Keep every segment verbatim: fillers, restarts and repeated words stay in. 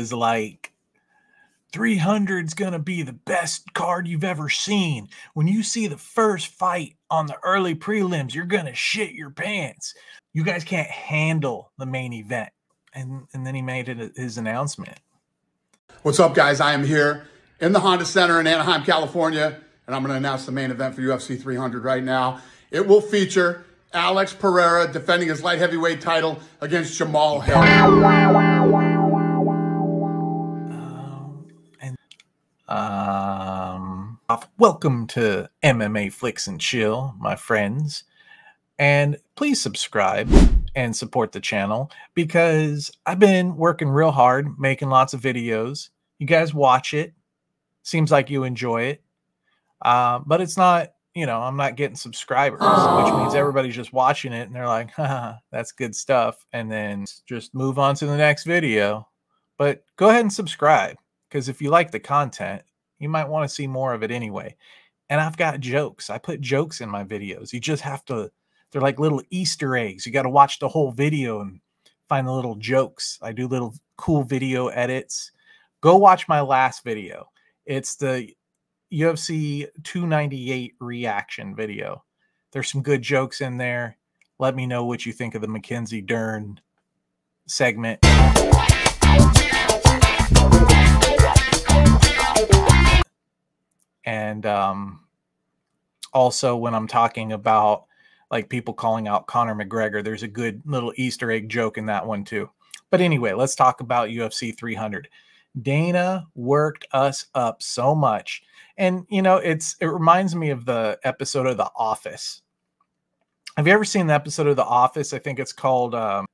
says like three hundred's going to be the best card you've ever seen. When you see the first fight on the early prelims, you're going to shit your pants. You guys can't handle the main event. And, and then he made it his announcement. What's up, guys? I am here in the Honda Center in Anaheim, California, and I'm going to announce the main event for U F C three hundred right now. It will feature Alex Pereira defending his light heavyweight title against Jamahal Hill. Um, and, um, welcome to M M A Flicks and Chill, my friends. And please subscribe and support the channel because I've been working real hard, making lots of videos. You guys watch it. Seems like you enjoy it. Uh, but it's not... You know, I'm not getting subscribers, which means everybody's just watching it and they're like, haha, that's good stuff. And then just move on to the next video. But go ahead and subscribe because if you like the content, you might want to see more of it anyway. And I've got jokes. I put jokes in my videos. You just have to, they're like little Easter eggs. You got to watch the whole video and find the little jokes. I do little cool video edits. Go watch my last video. It's the U F C two ninety-eight reaction video. There's some good jokes in there. Let me know what you think of the Mackenzie Dern segment. And um, also when I'm talking about like people calling out Conor McGregor, there's a good little Easter egg joke in that one too. But anyway, let's talk about U F C three hundred. Dana worked us up so much. And, you know, it's it reminds me of the episode of The Office. Have you ever seen the episode of The Office? I think it's called um,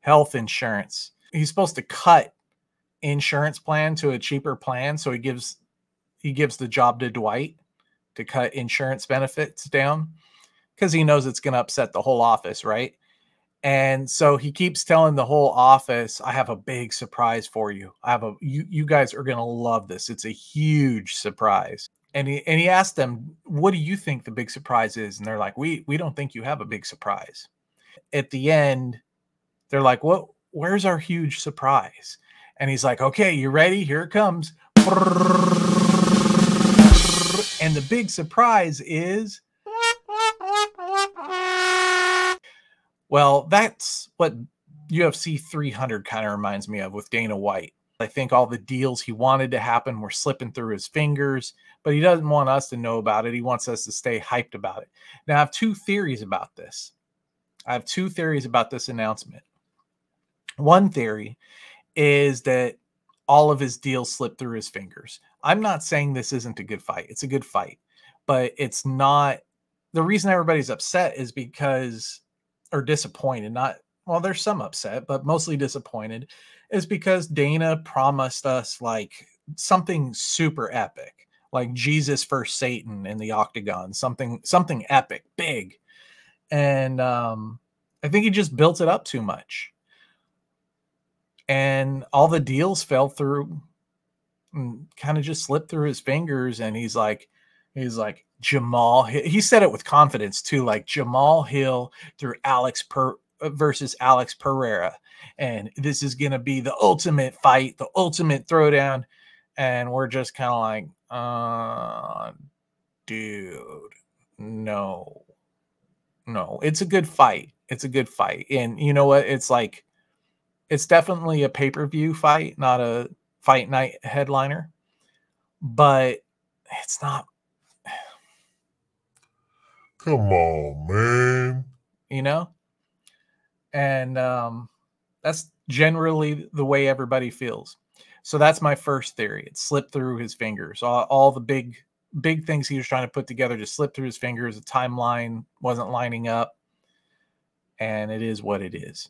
Health Insurance. He's supposed to cut insurance plan to a cheaper plan. So he gives he gives the job to Dwight to cut insurance benefits down because he knows it's going to upset the whole office, right? And so he keeps telling the whole office, I have a big surprise for you. I have a, you, you guys are going to love this. It's a huge surprise. And he, and he asked them, what do you think the big surprise is? And they're like, we, we don't think you have a big surprise. At the end, they're like, what, where's our huge surprise? And he's like, okay, you ready? Here it comes. And the big surprise is, well, that's what U F C three hundred kind of reminds me of with Dana White. I think all the deals he wanted to happen were slipping through his fingers, but he doesn't want us to know about it. He wants us to stay hyped about it. Now, I have two theories about this. I have two theories about this announcement. One theory is that all of his deals slipped through his fingers. I'm not saying this isn't a good fight. It's a good fight, but it's not. The reason everybody's upset is because... or disappointed, not, well, there's some upset, but mostly disappointed, is because Dana promised us like something super epic, like Jesus versus Satan in the octagon, something, something epic, big. And um, I think he just built it up too much. And all the deals fell through and kind of just slipped through his fingers. And he's like, he's like, Jamahal Hill. He said it with confidence too, like Jamahal Hill through Alex per versus Alex Pereira. And this is going to be the ultimate fight, the ultimate throwdown. And we're just kind of like, uh, dude, no, no, it's a good fight. It's a good fight. And you know what? It's like, it's definitely a pay-per-view fight, not a fight night headliner, but it's not, come on, man. You know? And um, that's generally the way everybody feels. So that's my first theory. It slipped through his fingers. All, all the big, big things he was trying to put together just slipped through his fingers. The timeline wasn't lining up. And it is what it is.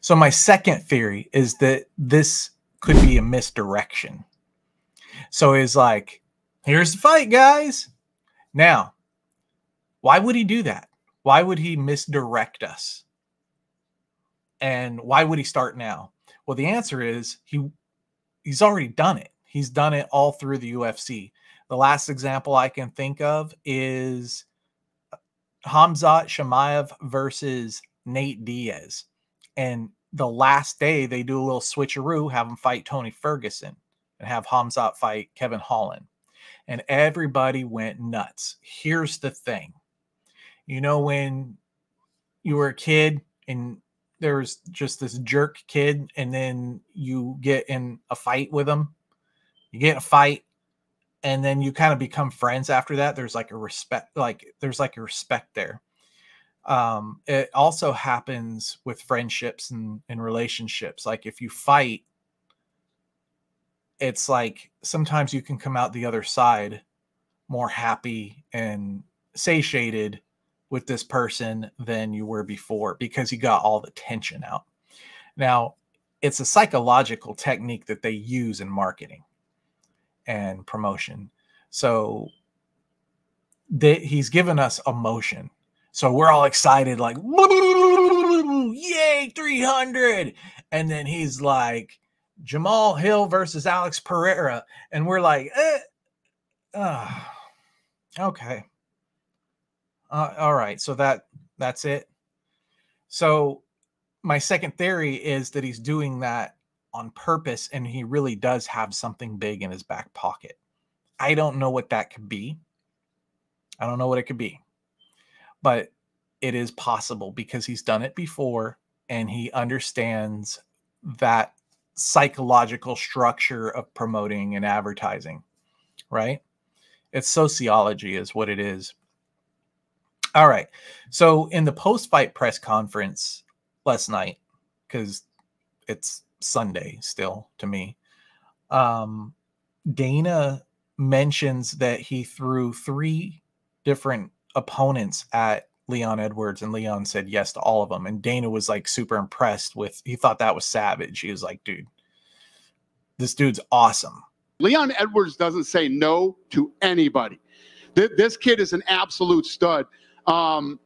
So my second theory is that this could be a misdirection. So he's like, here's the fight, guys. Now, why would he do that? Why would he misdirect us? And why would he start now? Well, the answer is he he's already done it. He's done it all through the U F C. The last example I can think of is Khamzat Chimaev versus Nate Diaz. And the last day they do a little switcheroo, have him fight Tony Ferguson and have Khamzat fight Kevin Holland. And everybody went nuts. Here's the thing. You know, when you were a kid and there was just this jerk kid and then you get in a fight with him, you get in a fight and then you kind of become friends after that. There's like a respect, like there's like a respect there. Um, it also happens with friendships and, and relationships. Like if you fight, it's like sometimes you can come out the other side more happy and satiated with this person than you were before because you got all the tension out. Now, it's a psychological technique that they use in marketing and promotion. So they, he's given us emotion. So we're all excited, like, yay, three hundred. And then he's like, Jamahal Hill versus Alex Pereira. And we're like, eh, uh, okay. Uh, all right. So that that's it. So my second theory is that he's doing that on purpose and he really does have something big in his back pocket. I don't know what that could be. I don't know what it could be, but it is possible because he's done it before and he understands that psychological structure of promoting and advertising, right? It's sociology is what it is. All right. So in the post-fight press conference last night, because it's Sunday still to me, um, Dana mentions that he threw three different opponents at Leon Edwards, and Leon said yes to all of them. And Dana was like super impressed with, he thought that was savage. He was like, dude, this dude's awesome. Leon Edwards doesn't say no to anybody. Th this kid is an absolute stud. Um,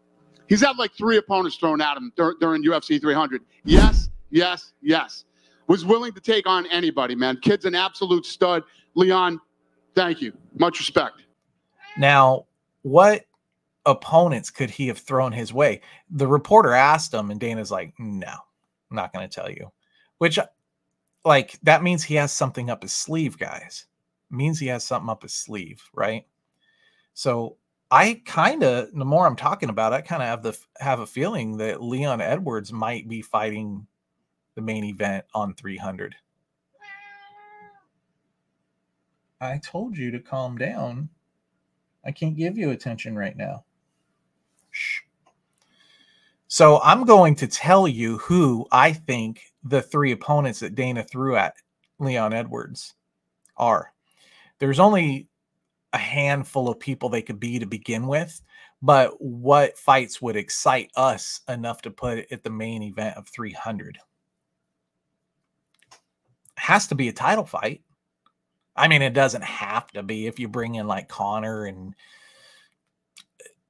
he's had like three opponents thrown at him dur during U F C three hundred. Yes, yes, yes. Was willing to take on anybody, man. Kid's an absolute stud. Leon, thank you. Much respect. Now, what opponents could he have thrown his way? The reporter asked him, and Dana's like, no, I'm not going to tell you. Which, like, that means he has something up his sleeve, guys. It means he has something up his sleeve, right? So I kind of, the more I'm talking about it, I kind of have the have a feeling that Leon Edwards might be fighting the main event on three hundred. I told you to calm down. I can't give you attention right now. Shh. So I'm going to tell you who I think the three opponents that Dana threw at Leon Edwards are. There's only a handful of people they could be to begin with, but what fights would excite us enough to put it at the main event of three hundred? Has to be a title fight. I mean, it doesn't have to be if you bring in like Conor and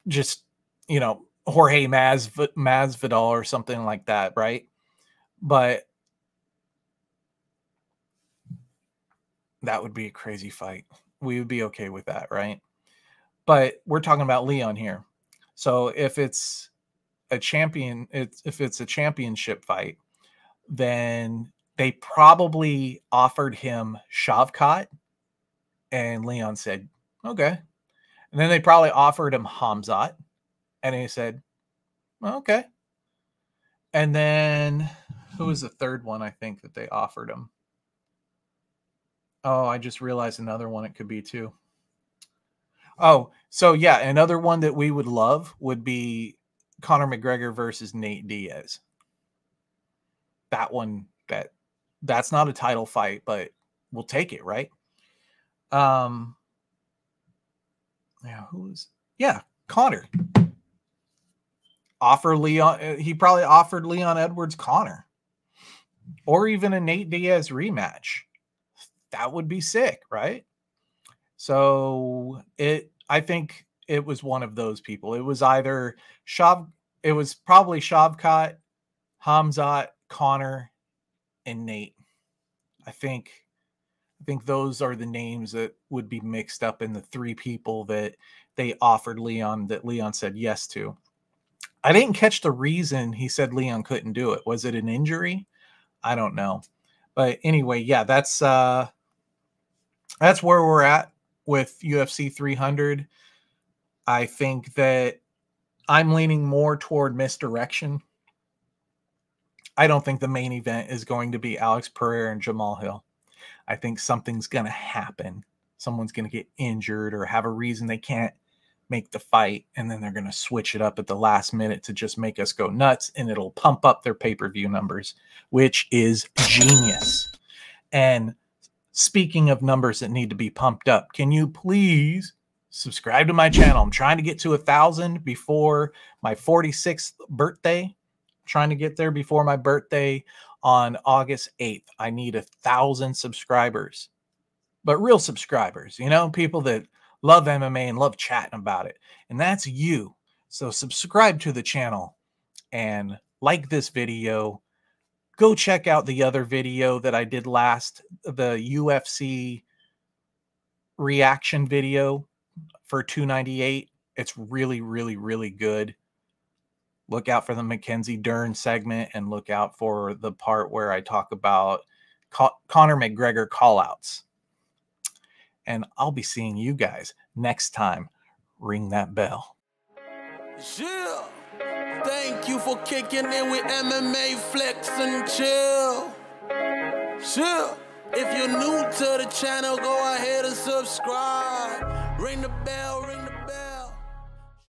just, you know, Jorge Masv- Masvidal or something like that, right? But that would be a crazy fight. We would be okay with that, right? But we're talking about Leon here. So if it's a champion, it's, if it's a championship fight, then they probably offered him Shavkat, and Leon said, okay. And then they probably offered him Khamzat, and he said, okay. And then who was the third one, I think, that they offered him? Oh, I just realized another one it could be too. Oh, so yeah, another one that we would love would be Conor McGregor versus Nate Diaz. That one, that... That's not a title fight, but we'll take it, right? Um, yeah, who was? Yeah, Conor. Offer Leon. He probably offered Leon Edwards Conor, or even a Nate Diaz rematch. That would be sick, right? So it, I think it was one of those people. It was either Shav. It was probably Shavkat, Khamzat, Conor, and Nate. I think I think those are the names that would be mixed up in the three people that they offered Leon, that Leon said yes to. I didn't catch the reason he said Leon couldn't do it. Was it an injury? I don't know. But anyway, yeah, that's uh, that's where we're at with U F C three hundred. I think that I'm leaning more toward misdirection. I don't think the main event is going to be Alex Pereira and Jamahal Hill. I think something's going to happen. Someone's going to get injured or have a reason they can't make the fight, and then they're going to switch it up at the last minute to just make us go nuts, and it'll pump up their pay-per-view numbers, which is genius. And speaking of numbers that need to be pumped up, can you please subscribe to my channel? I'm trying to get to a thousand before my forty-sixth birthday. I'm trying to get there before my birthday on August eighth. I need a thousand subscribers, but real subscribers, you know, people that love M M A and love chatting about it. And that's you. So subscribe to the channel and like this video. Go check out the other video that I did last, the U F C reaction video for two ninety-eight. It's really, really, really good. Look out for the Mackenzie Dern segment, and look out for the part where I talk about Conor McGregor call-outs. And I'll be seeing you guys next time. Ring that bell. Yeah. Thank you for kicking in with M M A Flex and Chill. Chill. If you're new to the channel, go ahead and subscribe. Ring the bell, ring the bell.